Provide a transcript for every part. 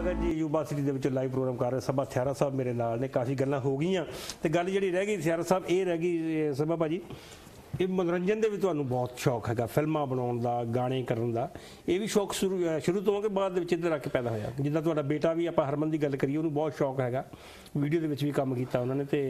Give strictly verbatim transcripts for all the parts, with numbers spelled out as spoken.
स्वागत जी युवा सिटी के लाइव प्रोग्राम कर रहे सभा थियारा साहब मेरे नाल ने। काफ़ी गल्लां हो गईयां ते गल जिहड़ी रह गई थियारा साहब ये रह गई सभा भाजी ये मनोरंजन के भी तुहानूं बहुत शौक है, फिल्मां बनाउण दा गाने करन दा ये भी शौक शुरू शुरू तो हो के बाद इधर आके पैदा होया। जिद्दां तुहाडा बेटा भी आपां हरमन दी गल करिए उन्होंने बहुत शौक है, वीडियो दे विच भी काम कीता उन्होंने ते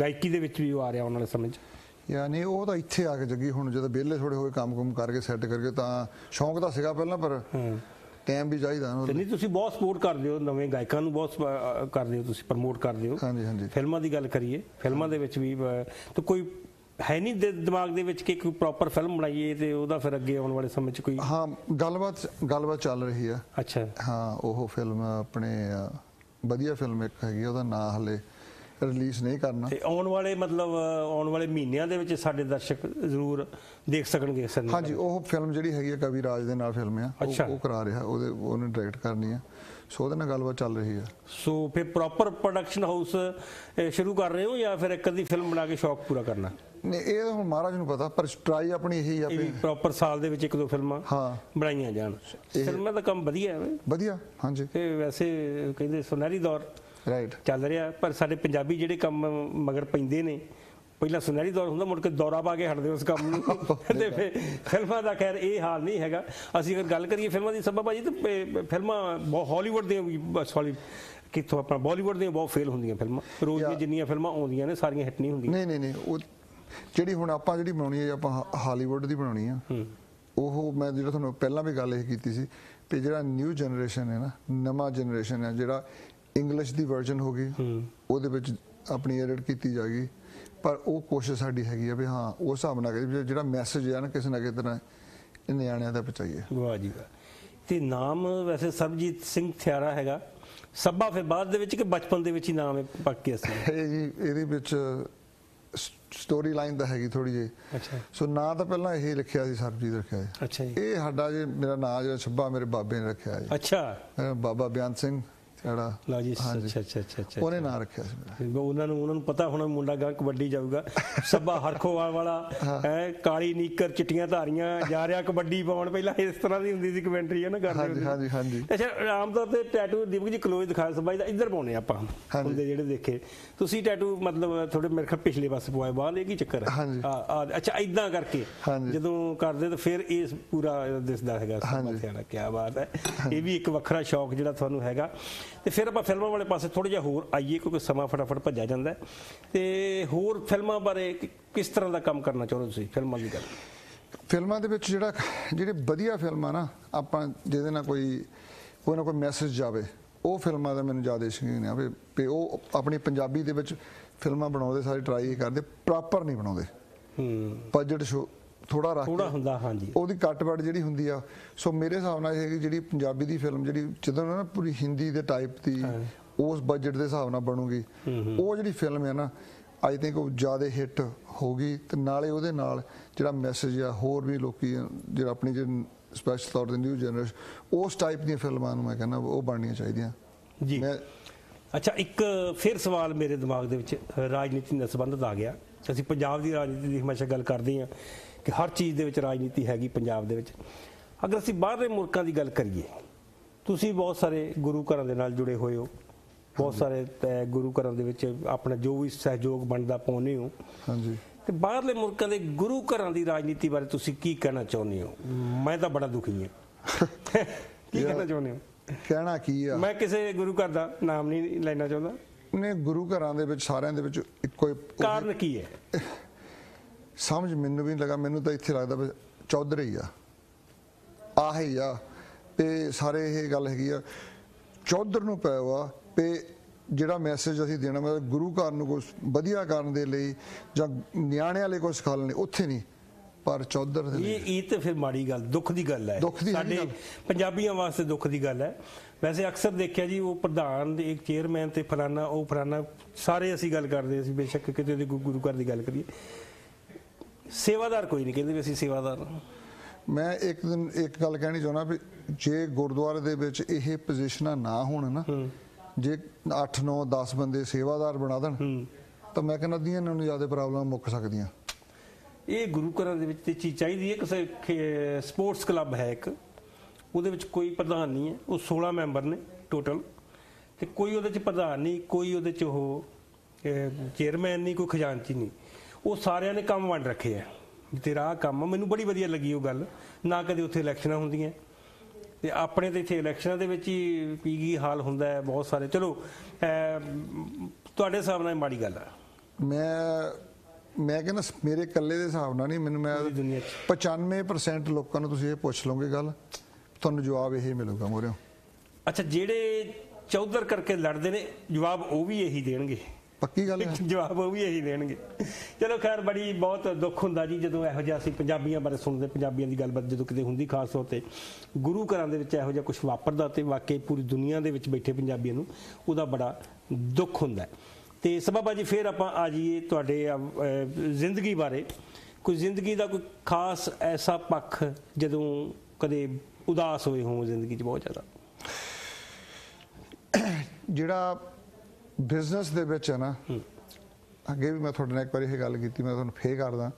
गायकी दे विच भी आ रहा उन्होंने समझ यानी वो तो इत्थे आके जगी हुण जदों वेले थोड़े होए काम कुम करके सैट करके तां शौक दा सीगा पहलां पर टाइम भी चाहिए नहीं। तुसी बहुत सपोर्ट करदे हो नवे गायकां नूं, बहुत करदे हो तुसी प्रमोट करदे हो। हां जी हां जी फिल्मां दी गल करिए फिल्मां दे विच भी तो कोई है नहीं दिमाग दे विच कि कोई प्रॉपर फिल्म बनाईए ते ओहदा फिर अगे आने वाले समय च कोई? हां गलबात गलबात चल रही है। अच्छा हां ओह फिल्म अपने वधिया फिल्म एक हैगी ओहदा नाम हले रिलीज नहीं करना ते आने वाले मतलब आने वाले महीनों दे विच साडे दर्शक जरूर देख सकणगे सर। हां जी ओह फिल्म जिहड़ी हैगी है कविराज दे नाल फिल्म है ओह करा रहा ओहदे ओहने डायरेक्ट करनी है सो ਉਹਦੇ ਨਾਲ ਗੱਲਬਾਤ ਚੱਲ ਰਹੀ है। सो फिर प्रॉपर प्रोडक्शन हाउस शुरू कर रहे हो या फिर एक अद्धी फिल्म बना के शौक पूरा करना? नहीं ਇਹ ਹੁਣ ਮਹਾਰਾਜ ਨੂੰ ਪਤਾ पर ਟਰਾਈ ਆਪਣੀ ਇਹੀ ਆ ਵੀ ਪ੍ਰੋਪਰ ਸਾਲ ਦੇ ਵਿੱਚ ਇੱਕ ਦੋ ਫਿਲਮਾਂ ਹਾਂ ਬਣਾਈਆਂ ਜਾਣ। ਫਿਲਮਾਂ ਦਾ ਕੰਮ ਵਧੀਆ ਹੈ ਵਧੀਆ ਹਾਂਜੀ ਤੇ ਵੈਸੇ ਕਹਿੰਦੇ ਸੁਨਹਿਰੀ ਦੌਰ ਰਾਈਟ ਚੱਲ ਰਿਹਾ पर ਸਾਡੇ ਪੰਜਾਬੀ ਜਿਹੜੇ ਕੰਮ ਮਗਰ ਪੈਂਦੇ ਨੇ ਪਹਿਲਾਂ ਸੁਨਹਿਰੀ ਦੌਰ ਹੁੰਦਾ ਮੁੜ ਕੇ ਦੌਰਾ ਪਾ ਕੇ ਹਟਦੇ ਉਸ ਕੰਮ ਨੂੰ ਤੇ ਫਿਲਮਾਂ ਦਾ ਖੈਰ ਇਹ ਹਾਲ ਨਹੀਂ ਹੈਗਾ। ਅਸੀਂ ਅਗਰ ਗੱਲ ਕਰੀਏ ਫਿਲਮਾਂ ਦੀ ਸਭਾ ਭਾਜੀ ਤਾਂ ਫਿਲਮਾਂ ਬਹੁਤ ਹਾਲੀਵੁੱਡ ਦੀਆਂ ਸੌਰੀ ਕਿੱਥੋਂ ਆਪਣਾ ਬਾਲੀਵੁੱਡ ਦੀਆਂ ਬਹੁਤ ਫੇਲ ਹੁੰਦੀਆਂ ਫਿਲਮਾਂ। ਰੋਜ਼ ਦੀਆਂ ਜਿੰਨੀਆਂ ਫਿਲਮਾਂ ਆਉਂਦੀਆਂ ਨੇ ਸਾਰੀਆਂ ਹਿੱਟ ਨਹੀਂ ਹੁੰਦੀਆਂ। ਨਹੀਂ ਨਹੀਂ ਨਹੀਂ ਉਹ ਜਿਹੜੀ ਹੁਣ ਆਪਾਂ ਜਿਹੜੀ ਬਣਾਉਣੀ ਹੈ ਆਪਾਂ ਹਾਲੀਵੁੱਡ ਦੀ ਬਣਾਉਣੀ ਆ ਉਹ ਮੈਂ ਜਿਹੜਾ ਤੁਹਾਨੂੰ ਪਹਿਲਾਂ ਵੀ ਗੱਲ ਇਹ ਕੀਤੀ ਸੀ ਕਿ ਜਿਹੜਾ ਨਿਊ ਜਨਰੇਸ਼ਨ ਹੈ ਨਾ ਨਵਾਂ ਜਨਰੇਸ਼ਨ ਹੈ ਜਿਹੜਾ ਇੰਗਲਿਸ਼ ਦੀ ਵਰਜ਼ਨ ਹੋ ਗਈ ਉਹਦੇ ਵਿੱਚ ਆਪਣੀ ਐਡਿਟ ਕੀਤੀ ਜਾਏਗੀ पर वो कोशिश साड़ी हैगी है भी हाँ उस हिसाब नाल जिहड़ा मैसेज है ना किसी ना किसी तरह न्याणियां तक पहुंचाइए। वाह जी वाह ते नाम वैसे सरबजीत सिंह थियारा हैगा सभा फिर बाद दे विच कि बचपन दे विच ही नाम है पक्के असल जी इहदे विच स्टोरी लाइन तो हैगी थोड़ी जी। अच्छा सो ना तो पहला यही लिखा जी सरबजीत रखा है। अच्छा जी ये साडा जी मेरा नाम जो छब्बा मेरे बाबे ने रखा है। अच्छा बाबा बयान सिंह ਲਾ ਜੀ ਅੱਛਾ ਅੱਛਾ ਅੱਛਾ ਉਹਨੇ ਨਾਂ ਰੱਖਿਆ ਸੀ ਉਹਨਾਂ ਨੂੰ ਉਹਨਾਂ ਨੂੰ ਪਤਾ ਹੋਣਾ ਮੁੰਡਾ ਗਾਂ ਕਬੱਡੀ ਜਾਊਗਾ ਸਭਾ ਹਰਖੋਵਾਲ ਵਾਲਾ ਹੈ ਕਾਲੀ ਨੀਕਰ ਚਿੱਟੀਆਂ ਧਾਰੀਆਂ ਜਾ ਰਿਹਾ ਕਬੱਡੀ ਪਾਉਣ ਪਹਿਲਾਂ ਇਸ ਤਰ੍ਹਾਂ ਦੀ ਹੁੰਦੀ ਸੀ ਕਮੈਂਟਰੀ ਹੈ ਨਾ ਕਰਦੇ ਹੁੰਦੇ। ਹਾਂਜੀ ਹਾਂਜੀ ਅੱਛਾ ਆਮ ਤੌਰ ਤੇ ਟੈਟੂ ਦੀਪਕ ਜੀ ਕਲੋਜ਼ ਦਿਖਾਇਆ ਸਭਾ ਦਾ ਇੱਧਰ ਪਾਉਣੇ ਆਪਾਂ ਹੁੰਦੇ ਜਿਹੜੇ ਦੇਖੇ ਤੁਸੀਂ ਟੈਟੂ ਮਤਲਬ ਥੋੜੇ ਮੇਰੇ ਖਿਆਲ ਪਿਛਲੇ ਪਾਸੇ ਪਵਾਏ ਬਾਹਰ ਇਹ ਕੀ ਚੱਕਰ ਹੈ? ਆ ਅੱਛਾ ਇਦਾਂ ਕਰਕੇ ਜਦੋਂ ਕਰਦੇ ਤਾਂ ਫਿਰ ਇਹ ਪੂਰਾ ਦਿਸਦਾ ਹੈਗਾ ਸਭਾ। ਕੀ ਬਾਤ ਹੈ ਇਹ ਵੀ ਇੱਕ ਵੱਖਰਾ ਸ਼ੌਕ ਜਿਹੜਾ ਤੁਹਾਨੂੰ ਹੈਗਾ। तो फिर आप फिल्मों वाले पास थोड़ा जिहा होर आईए क्योंकि समा फटाफट भज्या जाता है तो होर फिल्मों बारे किस तरह का काम करना चाहो तुसीं? फिल्मों की गल फिल्मों के जिहड़ा जिहड़ी वधिया फिल्म है ना आपां जिहदे नाल कोई कोई ना कोई मैसेज जावे वो फिल्मों का मैनूं ज़्यादा शौकीन है भी वो अपनी पंजाबी दे विच फिल्मां बनाउंदे सारी ट्राई करदे प्रॉपर नहीं बनाउंदे बजट शो थोड़ा रख थोड़ा हुंदा। हां जी ओदी कटवट जिहड़ी हुंदी आ सो मेरे हिसाब नाल है कि जिहड़ी पंजाबी दी फिल्म जिहड़ी जिदों ना पूरी हिंदी दे टाइप दी उस बजट दे हिसाब नाल बनूगी वो जिहड़ी फिल्म है ना आई थिंक वो ज़्यादा हिट होगी ते नाले ओदे नाल जिहड़ा मैसेज आ होर भी लोकी जिहड़ा अपनी जिहड़ी स्पेशल तौर ते न्यू जनरेशन उस टाइप दी फिल्मां नूं मैं कहना वो बननियां चाहीदियां जी। अच्छा एक फिर सवाल मेरे दिमाग दे विच राजनीति नाल संबंधित आ गया। असीं पंजाब दी राजनीति दी हमेशा गल करदे आं कि हर चीज़ दे विच राजनीति हैगी पंजाब दे विच। अगर असीं बाहरले मुल्कां दी गल करिए तुसीं बहुत सारे गुरु घरां दे नाल जुड़े होए हो बहुत सारे गुरु घरां दे विच अपना जो भी सहयोग बनदा पाउंदे हो। हां जी ते बाहरले मुल्कां दे गुरु घरां दी राजनीति बारे तुसीं की कहना चाहुंदे हो? मैं तां बड़ा दुखी हां की कहना चाहुंदे हो? कहना की आ मैं किसे गुरु घर दा नाम नहीं लेना चाहुंदा ने गुरु घरां दे विच सारिआं दे विच इक्को कारण की है समझ मैनू भी नहीं लगा। मैनू तो इत्थे लगदा भी चौधरी आ आह ही आ ते सारे ये गल हैगी आ चौधर नूं पैवा पे जिहड़ा मैसेज असीं देना मतलब गुरु घर नूं कुछ वधिया करन दे लई जां निआणिआं लई कुछ सिखालण लई उत्थे नहीं पर चौधर दे ये ये तो फिर माड़ी गल दुख दी गल है साडे पंजाबियां वास्ते दुख दी गल है। वैसे अक्सर देखिया जी वो प्रधान एक चेयरमैन ते फलाना वो फलाना सारे असीं गल करदे असीं बेशक किते दे गुरु घर दी गल करिए सेवादार कोई नहीं कहते भी असीं सेवादार। मैं एक दिन एक गल कहनी चाहना भी जे गुरुद्वारे दे विच इह पोजीशनां ना होण ना जे अठ नौ दस बंदे सेवादार बना देण तो मैं कहना दी इन्हां नूं ज़्यादा प्रॉब्लम मुक्क सकदियां। ये गुरु घरां दे विच ते चीज़ चाहीदी है किसे स्पोर्ट्स क्लब है एक उहदे विच कोई प्रधान नहीं है वो सोलह मैंबर ने टोटल तो कोई वो प्रधान नहीं, कोई वो चेयरमैन नहीं, कोई खजानची नहीं, वो सारे ने काम वंड रखे है। तेरा काम मैनू बड़ी वधिया लगी वो गल ना, कदे उत्थे इलैक्शन होंदियां ते अपने तो इत्थे इलैक्शनां दे विच ही की की हाल हुंदा है बहुत सारे। चलो तुहाडे हिसाब नाल माड़ी गल है, मैं मैं कहना मेरे कल्ले दे हिसाब नाल नहीं, मैनू मैं दुनिया पचानवे परसेंट लोगों नूं तुसीं इह पुछ लोगे गल तुहानूं जवाब इही मिलूगा मोरे। अच्छा जिहड़े चौधर करके लड़दे ने जवाब वो भी यही देणगे, पक्की गल है जवाब वो भी यही देणगे। चलो खैर बड़ी बहुत दुख हुंदा जी जदों इहो जिहा असीं पंजाबियां बारे सुणदे, पंजाबियां दी गलबात जदों किते हुंदी, खास तौर ते गुरु घरां दे विच इहो जिहा कुछ वापरदा ते वाकई पूरी दुनिया दे विच बैठे पंजाबियां नूं उहदा बड़ा दुख हुंदा है। ते सभा भाजी फिर आपां आ जाइए तुहाडे जिंदगी बारे, कोई जिंदगी दा कोई खास ऐसा पक्ख जदों कदे उदास होए हो जिंदगी च बहुत ज़्यादा। जिहड़ा बिजनेस दे विच है ना, अगे भी मैं थोड़े एक बार यह गल की, मैं तुहानूं फे करदा,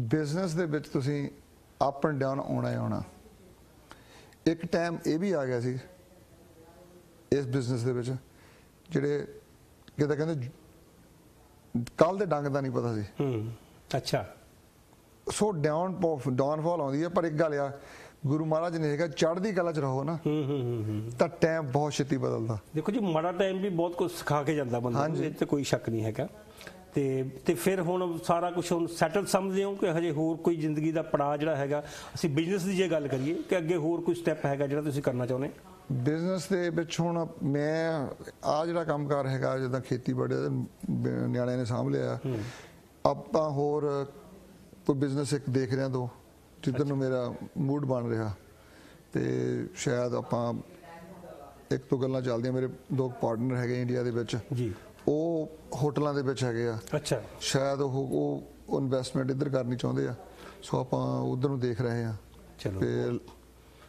बिजनेस दे विच तुसीं अप एंड डाउन आना ही आना। एक टाइम यह भी आ गया सी इस बिजनेस दे विच जिहड़े किते कहंदे कल दे डंग दा नहीं पता सी। अच्छा सो डाउन डाउनफॉल आउंदी है, पर एक गल आ गुरु महाराज ने कहा चढ़दी कला च रहो ना तो टाइम बहुत छेती बदलता। देखो जी माड़ा टाइम भी बहुत कुछ सिखा के जाता बंदा, हाँ जी तो कोई शक नहीं है। ते ते फिर हुण सारा कुछ हुण सैटल समझदे हो कि हजे होर कोई जिंदगी दा पड़ाव जिहड़ा हैगा असीं बिजनेस दी जे गल करिए कि अगे होर कोई स्टैप हैगा जिहड़ा तुसीं करना चाहुंदे बिजनेस दे विच? हुण मैं आ जिहड़ा कामकार हैगा जिद्दां खेतीबाड़ी निआणिआं ने सांभ लिआ, आपां होर कोई बिजनेस इक देख रहे दो जिधर नूं मेरा मूड बन रहा तो शायद आप एक तो गल्लां चलदियां। मेरे दो पार्टनर है इंडिया दे विच वो होटलों के है, अच्छा शायद वो इन्वैसटमेंट इधर करनी चाहते हैं, सो आप उधर नूं देख रहे हैं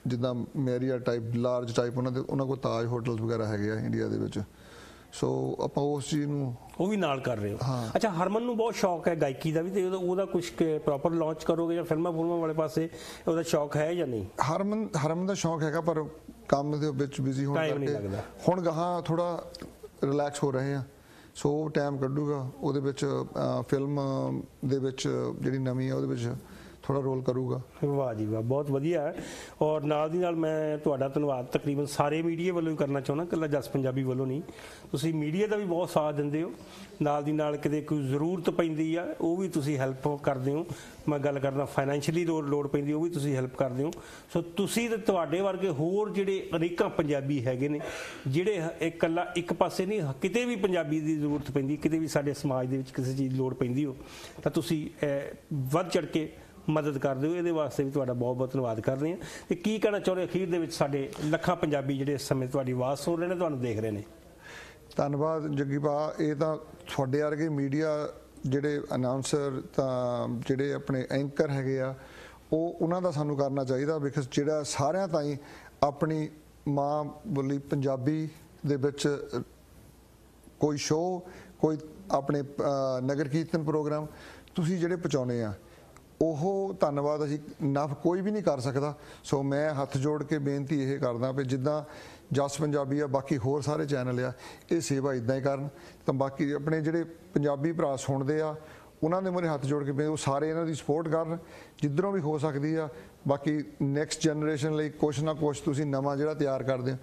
जिदा मैरिया टाइप लार्ज टाइप उन्होंने उन्होंने को ताज होटल वगैरा है इंडिया के, सो आप उस चीज़ नूं वो भी नाल कर रहे हो। हाँ। अच्छा हरमन नूं बहुत शौक है गायकी का भी, तो उहदा कुछ प्रॉपर लॉन्च करोगे या फिल्मां फुल्मां वाले पासे उहदा शौक है या नहीं? हरमन हरमन दा शौक हैगा पर काम दे विच बिजी होण करके हुण गहां थोड़ा रिलैक्स हो रहे हैं, सो टाइम कड्डूगा उहदे विच फिल्म दे विच जिहड़ी नवीं है उहदे विच थोड़ा रोल करूँगा। वाह जी वाह, बहुत वधिया है। और नाल दी नाल मैं तुहाडा धन्नवाद तकरीबन सारे मीडिया वालों ही करना चाहुंदा, कल्ला जस पंजाबी वालों नहीं, तुसीं मीडिया दा भी बहुत साथ दिंदे हो, नाल दी नाल किते कोई जरूरत पैंदी आ वो भी तुसीं हैल्प करदे हो। मैं गल करदा फाइनैंशियली लोड़ लोड़ पैंदी वो भी तुसीं हैल्प करदे हो। सो तुसीं ते तुहाडे वर्गे होर जिहड़े अनेकां पंजाबी हैगे ने जिहड़े इक कल्ला इक पासे नहीं, किते भी पंजाबी दी जरूरत पैंदी, किते भी साडे समाज दे विच किसी चीज़ दी लोड़ पैंदी हो तां तुसीं वध चढ़ के मदद कर दो, ये वास्ते भी तुहाडा बहुत बहुत धन्नवाद कर रहे हैं। तो की कहना चाहते हो अखीर दे विच साडे लखां पंजाबी जिहड़े इस समय तुहाडी आवाज़ सुन रहे हैं, तुहानूं देख रहे हैं? धन्नवाद जग्गी भा, ये तो तुहाडे वर्गे मीडिया जिहड़े अनाउंसर तां जिहड़े अपने एंकर हैगे आ वो उन्हां दा सानूं करना चाहिदा, बिकॉज जिहड़ा सारिआं ताईं अपनी माँ बोली पंजाबी दे विच कोई शो कोई अपने नगर कीर्तन प्रोग्राम तुसीं जिहड़े पहुँचाने आ ओहो धन्नवाद असीं ना कोई भी नहीं कर सकता। सो मैं हथ जोड़ के बेनती यह करदा भी जिदा जस पंजाबी आ बाकी होर सारे चैनल आ ये सेवा इदा ही करन, तां बाकी अपने जिहड़े पंजाबी भरा सुणदे आ उन्हां दे मूहरे हथ जोड़ के बेनती सारे इन्हां दी सपोर्ट करन जिद्धरों भी हो सकती आ। बाकी नैक्सट जनरेशन लई कुछ ना कुछ तुसीं नवां जिहड़ा तैयार करदे हो,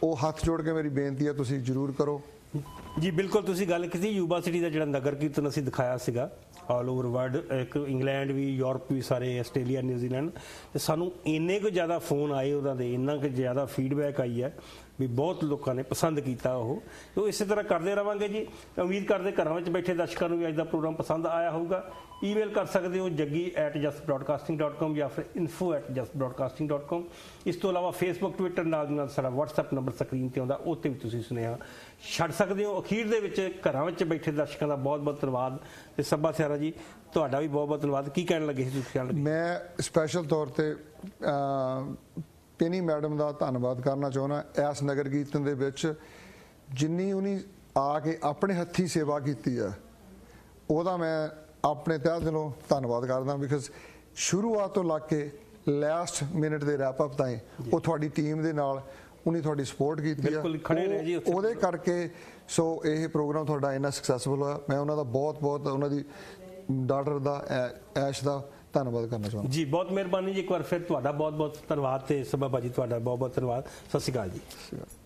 वो हथ जोड़ के मेरी बेनती आ तुसीं जरूर करो जी। बिल्कुल तुसीं गल कीती युवा सिटी दा जिहड़ा नगर कीर्तन असीं दिखाया सीगा ऑल ओवर वर्ल्ड, एक इंग्लैंड भी यूरोप भी सारे आस्ट्रेलिया न्यूजीलैंड, तो सानू इन्ने को ज़्यादा फोन आए उन्होंने दे इन्ना को ज़्यादा फीडबैक आई है भी बहुत लोगों ने पसंद किया। वो तो इस तरह करते रहेंगे जी, उम्मीद करते घरों में बैठे दर्शकों को भी अज का प्रोग्राम पसंद आया होगा। ईमेल कर सकते हो Jaggi at Jus broadcasting dot com या फिर info at Jus broadcasting dot com. इस तो अलावा फेसबुक ट्विटर नाल साडा वट्सएप नंबर स्क्रीन पर आउंदा, उत्ते भी तुसीं सुनेहा छड़ सकते हो। अखीर दे विच घरां विच बैठे दर्शकों का बहुत बहुत धन्नवाद ते सभा सियारा जी तुहाडा भी बहुत बहुत धन्नवाद। की कहण लगे सी तुसीं? मैं स्पैशल तौर ते पेनी मैडम का धन्नवाद करना चाहुंदा, इस नगर कीर्तन दे विच जिन्नी उन्हीं आ के अपने हत्थी सेवा की है वह मैं अपने तह दिलों धन्नवाद करदा, बिकॉज शुरुआत तो लग के लास्ट मिनट के रैपअप ताईं वो तुहाडी टीम दे नाल उन्हें थोड़ी सपोर्ट की बिल्कुल खड़े रहे जी उहदे करके सो यह प्रोग्राम थोड़ा इन्ना सक्सैसफुल होया। मैं उन्हों का बहुत बहुत उन्होंने डॉटर का ऐश का धन्यवाद करना चाहूँगा जी। बहुत मेहरबानी जी, एक बार फिर बहुत बहुत धन्यवाद। तो सभा भाजी बहुत बहुत धन्यवाद। सत श्री अकाल जी।